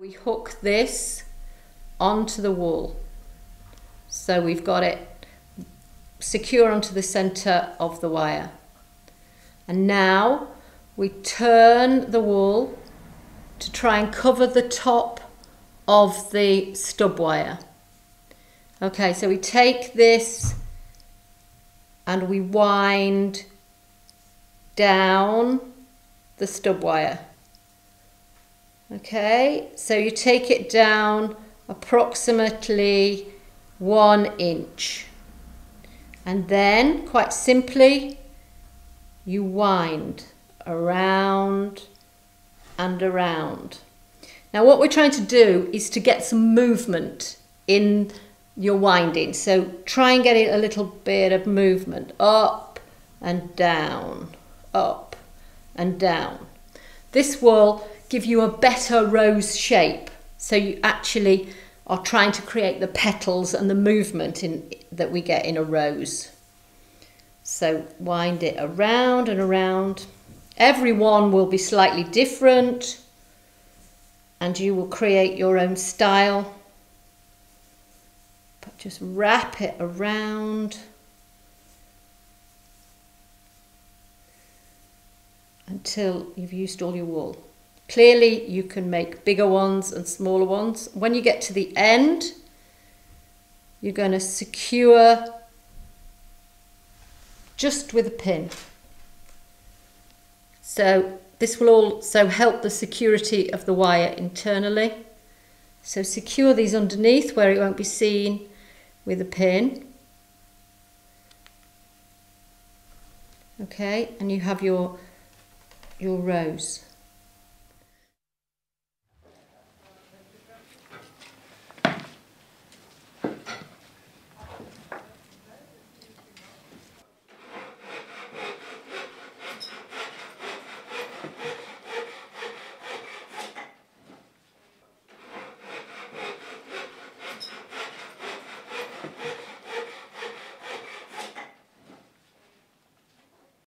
We hook this onto the wall, so we've got it secure onto the center of the wire. And now we turn the wall to try and cover the top of the stub wire. Okay, so we take this and we wind down the stub wire. Okay, so you take it down approximately 1 inch. And then, quite simply, you wind around and around. Now what we're trying to do is to get some movement in your winding. So try and get it a little bit of movement. Up and down, up and down. This will give you a better rose shape. So you actually are trying to create the petals and the movement that we get in a rose. So wind it around and around. Every one will be slightly different and you will create your own style. But just wrap it around until you've used all your wool. Clearly, you can make bigger ones and smaller ones. When you get to the end, you're going to secure just with a pin. So this will also help the security of the wire internally. So secure these underneath where it won't be seen with a pin. Okay, and you have your rose.